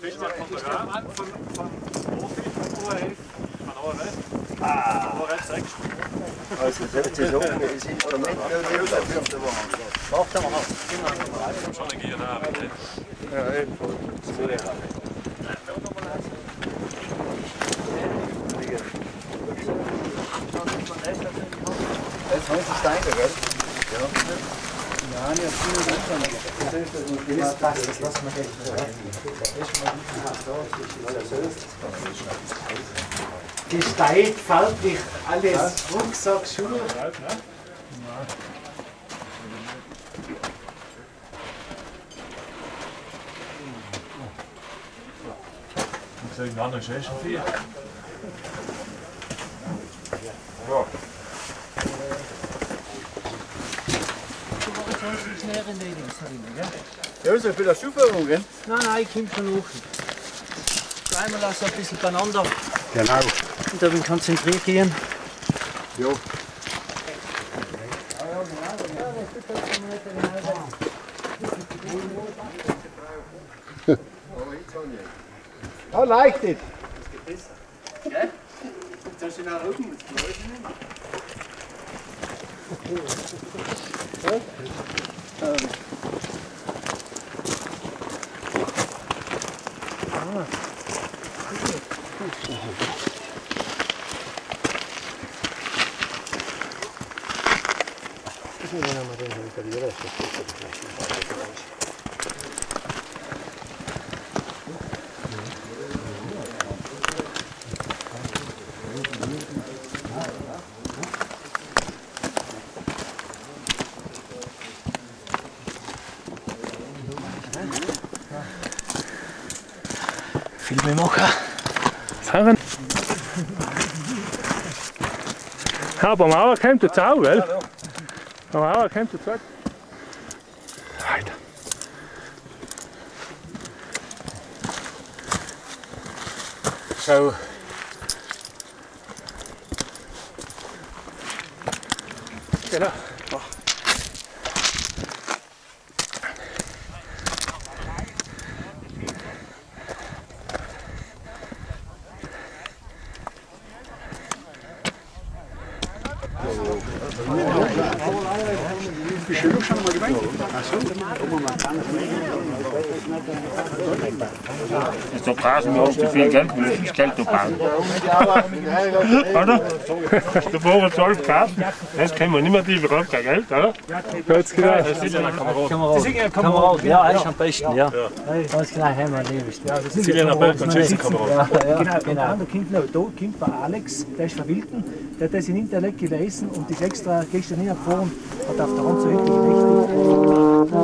Fischler kommt der Rahmen an von Profi, von ORF, von ORF. ORF 6. Also, das ist oben, das ist im Moment nur Müll, das dürfte man haben. Macht er mal was. Ich habe schon eine Giernahe, bitte. Ja, eben. Sehr lecker. Jetzt haben sie Steine, gell? Ja. Nein, jetzt sind wir nicht schon. Das ist das, das lassen wir gleich. Die Steine fällt nicht alles. Rucksack, Schuhe. Ich sage, nein, das ist schon viel. Schnell reden, ja, ist ja für die Schuhführung, gell? Nein, nein, ich komme von oben. Einmal lassen ein bisschen beieinander. Genau. Und dann konzentriert gehen. Jo. I liked it. Das geht besser. Gell? Jetzt hast du den Rücken, das glaube ich nicht mehr. Filmemacher. Fahren. Ja, beim Mauer kommt der Zau, gell? Beim Mauer kommt der Zau. Weiter. So. Genau. So passen wir uns zu viel Geld, wir müssen das Geld noch bauen. Oder? Da fahren wir 12 Kassen, das können wir nicht mehr tiefer runter, kein Geld, oder? Ganz genau. Das ist ein Kamerad. Das ist ein Kamerad, ja, eigentlich am besten, ja. Ganz genau, haben wir liebst. Das ist ein Kamerad, das ist ein Kamerad. Genau, und da kommt noch der Alex, der ist verwilden, der hat das in Interleck gelesen und ist extra gestern hingefahren, hat auf der Hand so richtig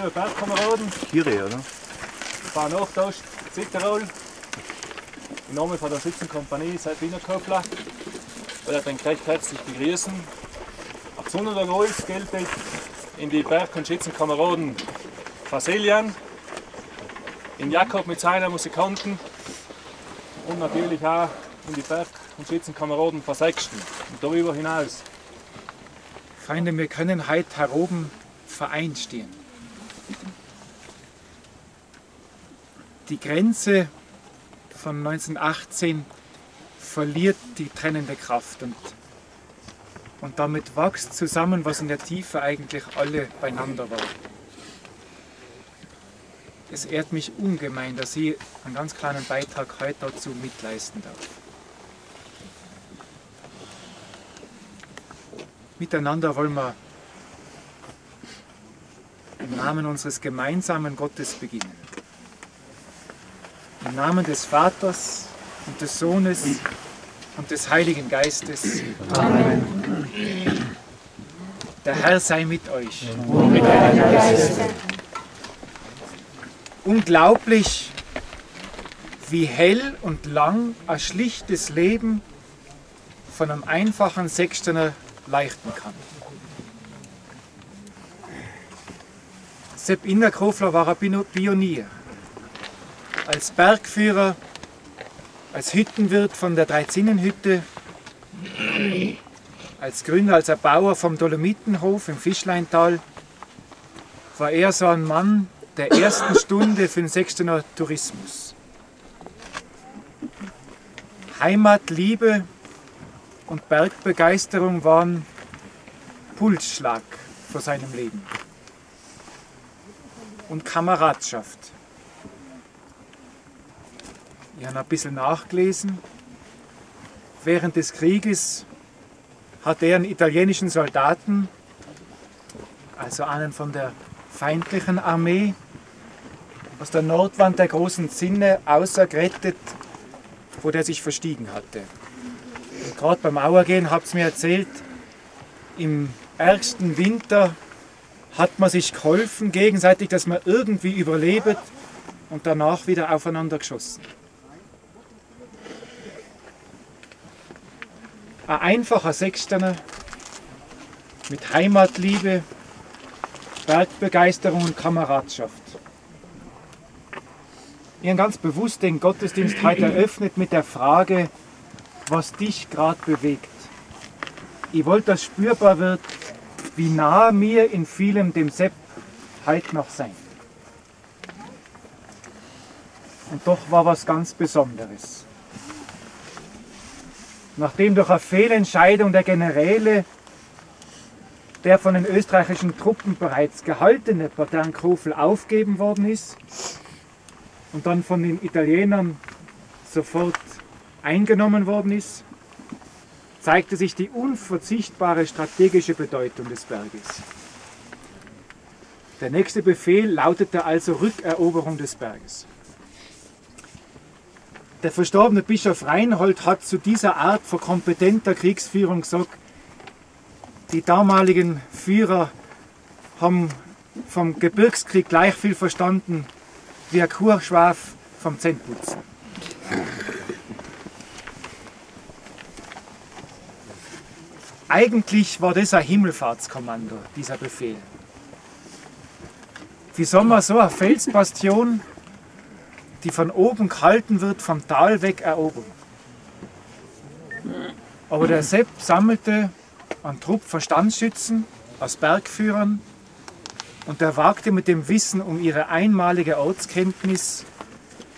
liebe Bergkameraden. Kiri, oder? Ich fahre nach Ost, Südtirol. Im Namen von der Schützenkompanie Sepp Innerkofler will ich euch recht herzlich begrüßen. Ab Sonntag gilt in die Berg- und Schützenkameraden Fasilien, in Jakob mit seinen Musikanten und natürlich auch in die Berg- und Schützenkameraden von Sexten und darüber hinaus. Freunde, wir können heute hier oben vereint stehen. Die Grenze von 1918 verliert die trennende Kraft und damit wächst zusammen, was in der Tiefe eigentlich alle beieinander war. Es ehrt mich ungemein, dass ich einen ganz kleinen Beitrag heute dazu mitleisten darf. Miteinander wollen wir im Namen unseres gemeinsamen Gottes beginnen. Im Namen des Vaters und des Sohnes und des Heiligen Geistes. Amen. Der Herr sei mit euch. Und mit deinem Geist. Unglaublich, wie hell und lang ein schlichtes Leben von einem einfachen Sextener leichten kann. Sepp Innerkofler war ein Pionier. Als Bergführer, als Hüttenwirt von der Drei Zinnenhütte, als Gründer, als Erbauer vom Dolomitenhof im Fischleintal, war er so ein Mann der ersten Stunde für den Sextener Tourismus. Heimatliebe und Bergbegeisterung waren Pulsschlag vor seinem Leben. Und Kameradschaft. Ich habe ein bisschen nachgelesen. Während des Krieges hat er einen italienischen Soldaten, also einen von der feindlichen Armee, aus der Nordwand der großen Zinne ausgerettet, wo der sich verstiegen hatte. Und gerade beim Auergehen habt ihr mir erzählt, im ärgsten Winter hat man sich geholfen gegenseitig, dass man irgendwie überlebt und danach wieder aufeinander geschossen. Ein einfacher Sextener mit Heimatliebe, Bergbegeisterung und Kameradschaft. Ich habe ganz bewusst den Gottesdienst heute eröffnet mit der Frage, was dich gerade bewegt. Ich wollte, dass spürbar wird, wie nah mir in vielem dem Sepp heute noch sein. Und doch war was ganz Besonderes. Nachdem durch eine Fehlentscheidung der Generäle der von den österreichischen Truppen bereits gehaltene Paternkofel aufgegeben worden ist und dann von den Italienern sofort eingenommen worden ist, zeigte sich die unverzichtbare strategische Bedeutung des Berges. Der nächste Befehl lautete also Rückeroberung des Berges. Der verstorbene Bischof Reinhold hat zu dieser Art von kompetenter Kriegsführung gesagt, die damaligen Führer haben vom Gebirgskrieg gleich viel verstanden wie ein Kurschwaf vom Zähneputzen. Eigentlich war das ein Himmelfahrtskommando, dieser Befehl. Wie soll man so eine Felsbastion, die von oben gehalten wird, vom Tal weg erobern? Aber der Sepp sammelte einen Trupp Verstandsschützen aus Bergführern und er wagte mit dem Wissen um ihre einmalige Ortskenntnis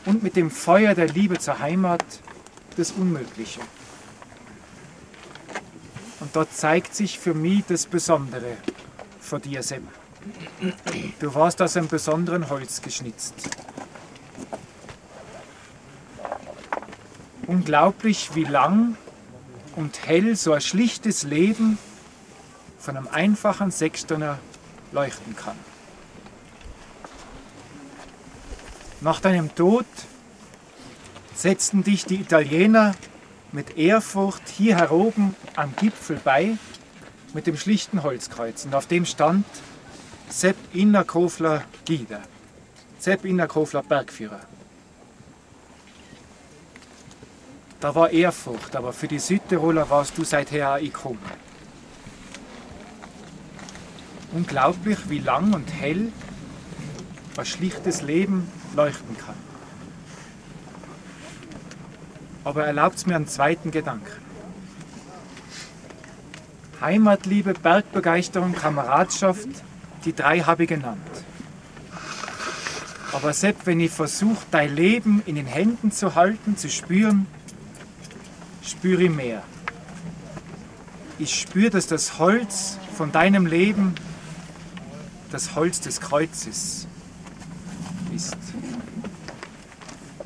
und mit dem Feuer der Liebe zur Heimat das Unmögliche. Und dort zeigt sich für mich das Besondere von dir, Sepp. Du warst aus einem besonderen Holz geschnitzt. Unglaublich, wie lang und hell so ein schlichtes Leben von einem einfachen Sextener leuchten kann. Nach deinem Tod setzten dich die Italiener mit Ehrfurcht hier heroben am Gipfel bei mit dem schlichten Holzkreuz. Und auf dem stand Sepp Innerkofler Guide, Sepp Innerkofler Bergführer. Da war Ehrfurcht, aber für die Südtiroler warst du seither auch gekommen. Unglaublich, wie lang und hell ein schlichtes Leben leuchten kann. Aber erlaubt mir einen zweiten Gedanken. Heimatliebe, Bergbegeisterung, Kameradschaft, die drei habe ich genannt. Aber Sepp, wenn ich versuche, dein Leben in den Händen zu halten, zu spüren, spüre ich mehr. Ich spüre, dass das Holz von deinem Leben das Holz des Kreuzes ist.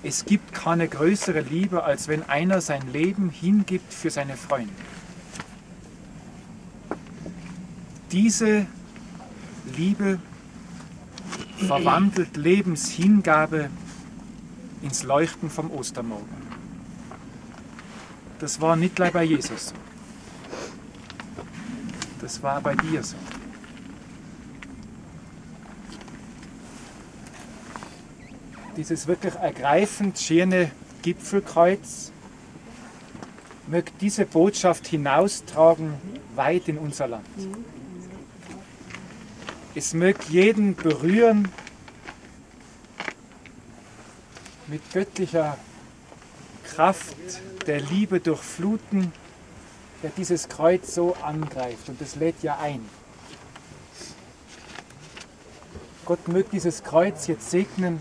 Es gibt keine größere Liebe, als wenn einer sein Leben hingibt für seine Freunde. Diese Liebe verwandelt Lebenshingabe ins Leuchten vom Ostermorgen. Das war nicht gleich bei Jesus so. Das war bei dir so. Dieses wirklich ergreifend schöne Gipfelkreuz möge diese Botschaft hinaustragen weit in unser Land. Es möge jeden berühren mit göttlicher Kraft der Liebe durchfluten, der dieses Kreuz so angreift und das lädt ja ein. Gott möge dieses Kreuz jetzt segnen,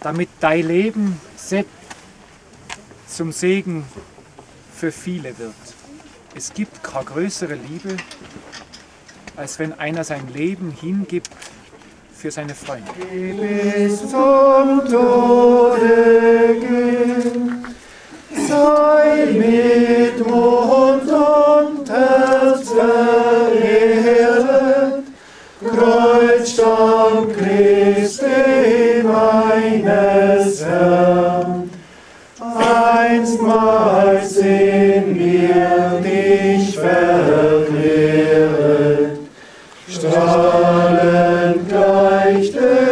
damit dein Leben zum Segen für viele wird. Es gibt keine größere Liebe, als wenn einer sein Leben hingibt für seine Freunde. Bis zum Tode gehen, sei mit Mund und Herz verehrt, kreuzt am Christi meines Herrn. Einstmals sehen wir dich verklärt, strahlend gleich